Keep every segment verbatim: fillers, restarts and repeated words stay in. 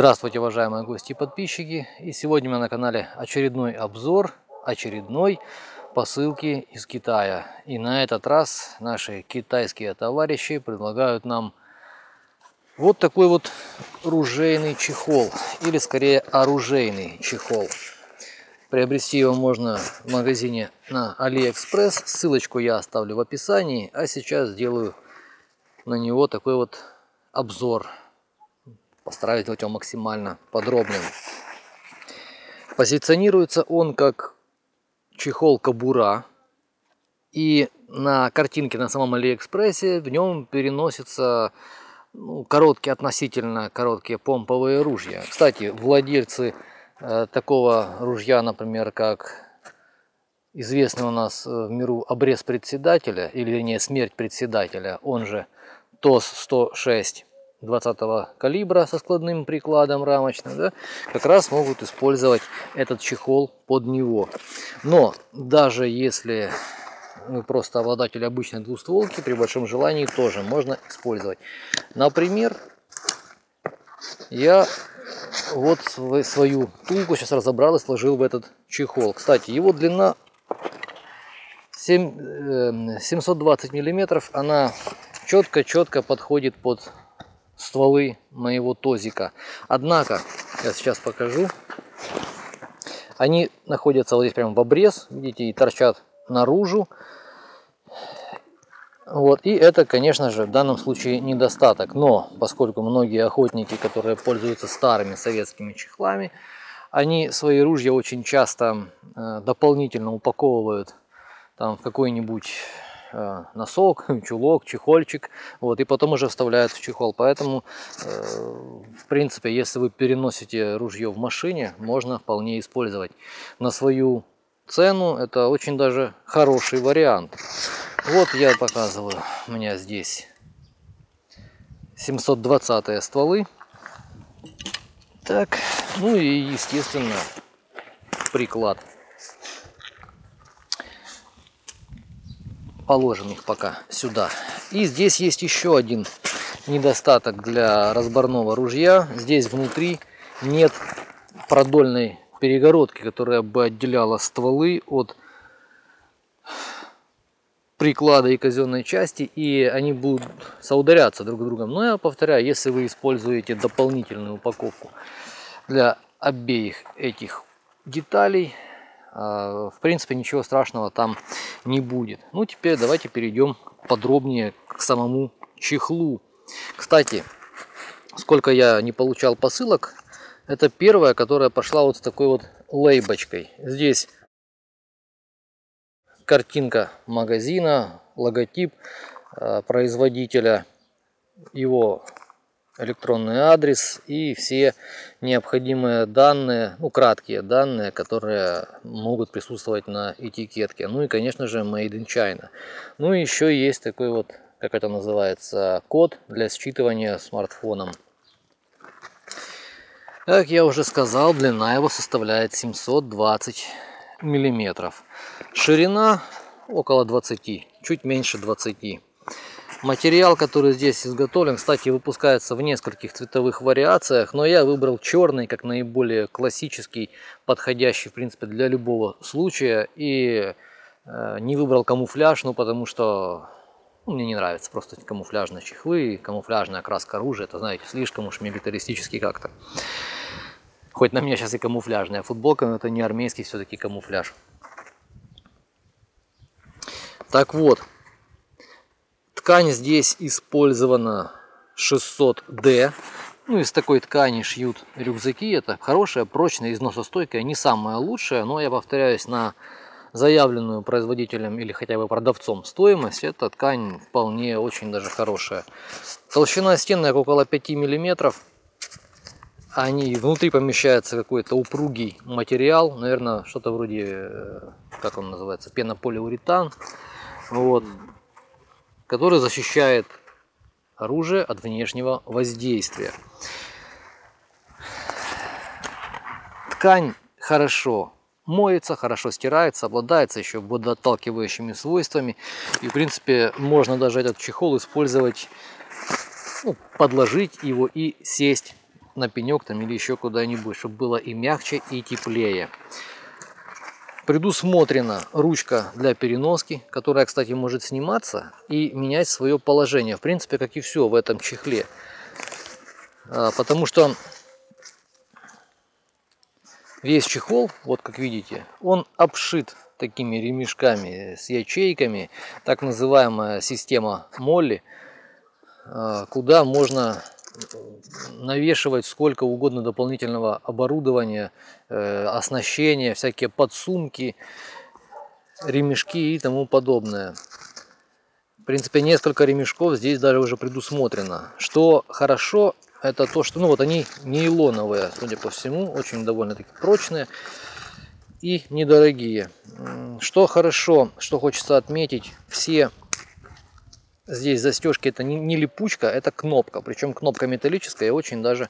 Здравствуйте, уважаемые гости и подписчики! И сегодня у меня на канале очередной обзор очередной посылки из Китая. И на этот раз наши китайские товарищи предлагают нам вот такой вот ружейный чехол, или скорее оружейный чехол. Приобрести его можно в магазине на AliExpress. Ссылочку я оставлю в описании, а сейчас сделаю на него такой вот обзор. Постараюсь сделать его максимально подробным. Позиционируется он как чехол-кобура. И на картинке на самом AliExpress в нем переносятся ну, короткие, относительно короткие помповые ружья. Кстати, владельцы э, такого ружья, например, как известный у нас в миру обрез председателя, или вернее смерть председателя, он же ТОЗ сто шесть, двадцатого калибра со складным прикладом рамочным, да, как раз могут использовать этот чехол под него. Но даже если вы просто обладатель обычной двустволки, при большом желании тоже можно использовать. Например, я вот свою тулку сейчас разобрал и сложил в этот чехол. Кстати, его длина семьсот двадцать миллиметров, она четко-четко подходит под стволы моего тозика. Однако, я сейчас покажу, они находятся вот здесь прямо в обрез, видите, и торчат наружу. Вот, и это, конечно же, в данном случае недостаток. Но, поскольку многие охотники, которые пользуются старыми советскими чехлами, они свои ружья очень часто э, дополнительно упаковывают там в какой-нибудь носок, чулок, чехольчик, вот, и потом уже вставляют в чехол. Поэтому, э, в принципе, если вы переносите ружье в машине, можно вполне использовать. На свою цену это очень даже хороший вариант. Вот я показываю, у меня здесь семьсот двадцатые стволы. Так, ну и, естественно, приклад. Положим их пока сюда. И здесь есть еще один недостаток для разборного ружья. Здесь внутри нет продольной перегородки, которая бы отделяла стволы от приклада и казенной части, и они будут соударяться друг с другом. Но я повторяю, если вы используете дополнительную упаковку для обеих этих деталей, в принципе, ничего страшного там не будет. Ну, теперь давайте перейдем подробнее к самому чехлу. Кстати, сколько я не получал посылок, это первая, которая пошла вот с такой вот лейбочкой. Здесь картинка магазина, логотип производителя, его электронный адрес и все необходимые данные, ну, краткие данные, которые могут присутствовать на этикетке. Ну и, конечно же, Made in China. Ну и еще есть такой вот, как это называется, код для считывания смартфоном. Как я уже сказал, длина его составляет семьсот двадцать миллиметров. Ширина около двадцати, чуть меньше двадцати. Материал, который здесь изготовлен, кстати, выпускается в нескольких цветовых вариациях, но я выбрал черный, как наиболее классический, подходящий, в принципе, для любого случая. И э, не выбрал камуфляж, ну, потому что ну, мне не нравится просто камуфляжные чехлы, камуфляжная окраска оружия, это, знаете, слишком уж милитаристически как-то. Хоть на меня сейчас и камуфляжная футболка, но это не армейский все-таки камуфляж. Так вот. Ткань здесь использована шестьсот дэ. Ну, из такой ткани шьют рюкзаки. Это хорошая, прочная, износостойкая, не самая лучшая, но, я повторяюсь, на заявленную производителем или хотя бы продавцом стоимость эта ткань вполне очень даже хорошая. Толщина стенок около пяти миллиметров. Они внутри помещается какой-то упругий материал, наверное, что-то вроде, как он называется, пенополиуретан. Вот. Который защищает оружие от внешнего воздействия. Ткань хорошо моется, хорошо стирается, обладается еще водоотталкивающими свойствами. И, в принципе, можно даже этот чехол использовать, ну, подложить его и сесть на пенек там или еще куда-нибудь, чтобы было и мягче, и теплее. Предусмотрена ручка для переноски, которая, кстати, может сниматься и менять свое положение. В принципе, как и все в этом чехле. Потому что весь чехол, вот как видите, он обшит такими ремешками с ячейками. Так называемая система Молли, куда можно навешивать сколько угодно дополнительного оборудования, оснащения, всякие подсумки, ремешки и тому подобное. В принципе, несколько ремешков здесь даже уже предусмотрено. Что хорошо, это то, что ну вот они нейлоновые, судя по всему, очень довольно-таки прочные и недорогие. Что хорошо, что хочется отметить, все здесь застежки — это не липучка, это кнопка. Причем кнопка металлическая и очень даже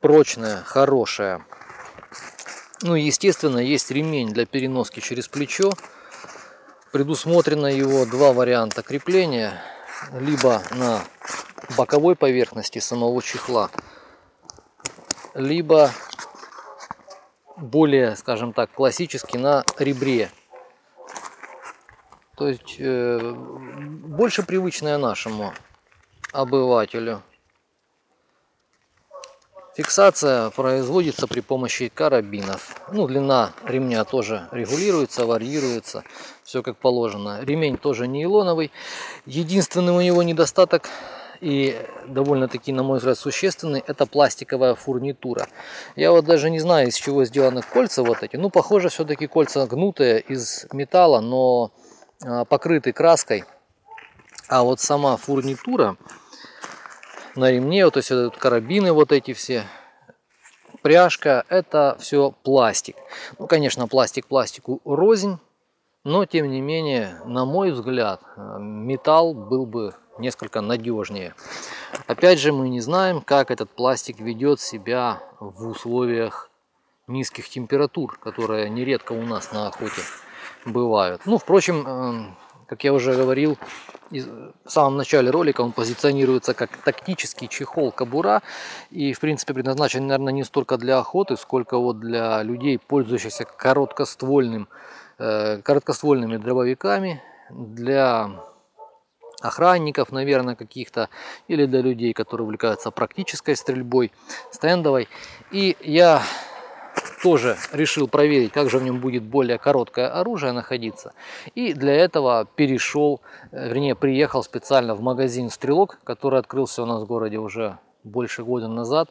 прочная, хорошая. Ну и естественно есть ремень для переноски через плечо. Предусмотрено его два варианта крепления. Либо на боковой поверхности самого чехла, либо более, скажем так, классически на ребре. То есть э, больше привычное нашему обывателю. Фиксация производится при помощи карабинов. Ну, длина ремня тоже регулируется, варьируется, все как положено. Ремень тоже нейлоновый. Единственный у него недостаток, и довольно-таки, на мой взгляд, существенный, это пластиковая фурнитура. Я вот даже не знаю, из чего сделаны кольца вот эти. Ну, похоже, все-таки кольца гнутые из металла, но покрыты краской. А вот сама фурнитура на ремне, то есть карабины вот эти все, пряжка, это все пластик. Ну, конечно, пластик пластику рознь, но тем не менее, на мой взгляд, металл был бы несколько надежнее. Опять же, мы не знаем, как этот пластик ведет себя в условиях низких температур, которые нередко у нас на охоте бывают. Ну, впрочем, как я уже говорил в самом начале ролика, он позиционируется как тактический чехол-кобура и, в принципе, предназначен, наверное, не столько для охоты, сколько вот для людей, пользующихся короткоствольным, короткоствольными дробовиками, для охранников, наверное, каких-то, или для людей, которые увлекаются практической стрельбой, стендовой. И я тоже решил проверить, как же в нем будет более короткое оружие находиться. И для этого перешел, вернее, приехал специально в магазин «Стрелок», который открылся у нас в городе уже больше года назад.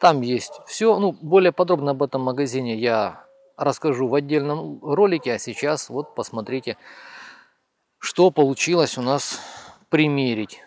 Там есть все. Ну, более подробно об этом магазине я расскажу в отдельном ролике, а сейчас вот посмотрите, что получилось у нас примерить.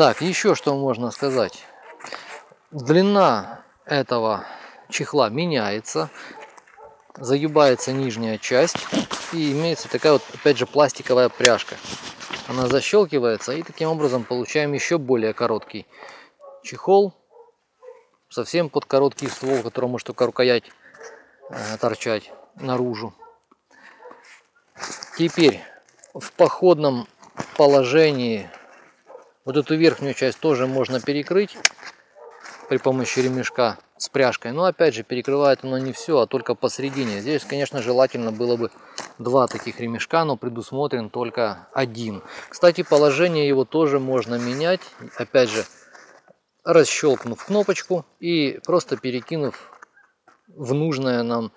Так, еще что можно сказать. Длина этого чехла меняется, загибается нижняя часть и имеется такая вот, опять же, пластиковая пряжка. Она защелкивается, и таким образом получаем еще более короткий чехол, совсем под короткий ствол, которому может только рукоять э, торчать наружу. Теперь в походном положении вот эту верхнюю часть тоже можно перекрыть при помощи ремешка с пряжкой, но опять же перекрывает оно не все, а только посередине. Здесь, конечно, желательно было бы два таких ремешка, но предусмотрен только один. Кстати, положение его тоже можно менять, опять же, расщелкнув кнопочку и просто перекинув в нужную нам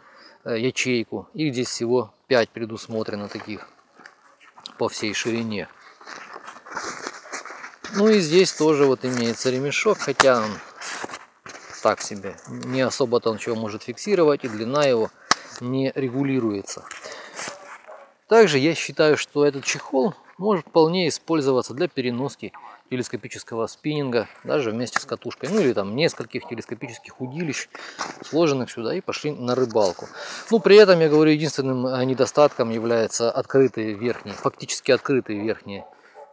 ячейку. Их здесь всего пять предусмотрено таких по всей ширине. Ну и здесь тоже вот имеется ремешок, хотя он так себе, не особо-то он чего может фиксировать, и длина его не регулируется. Также я считаю, что этот чехол может вполне использоваться для переноски телескопического спиннинга, даже вместе с катушкой, ну или там нескольких телескопических удилищ, сложенных сюда, и пошли на рыбалку. Ну, при этом, я говорю, единственным недостатком является открытый верхний, фактически открытый верхний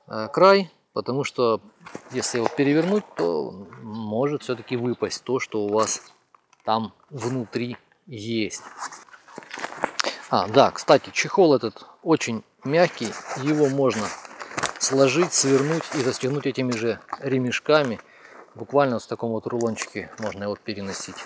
э, край, потому что если его перевернуть, то может все-таки выпасть то, что у вас там внутри есть. А, да, кстати, чехол этот очень мягкий, его можно сложить, свернуть и застегнуть этими же ремешками. Буквально в таком вот рулончике можно его переносить.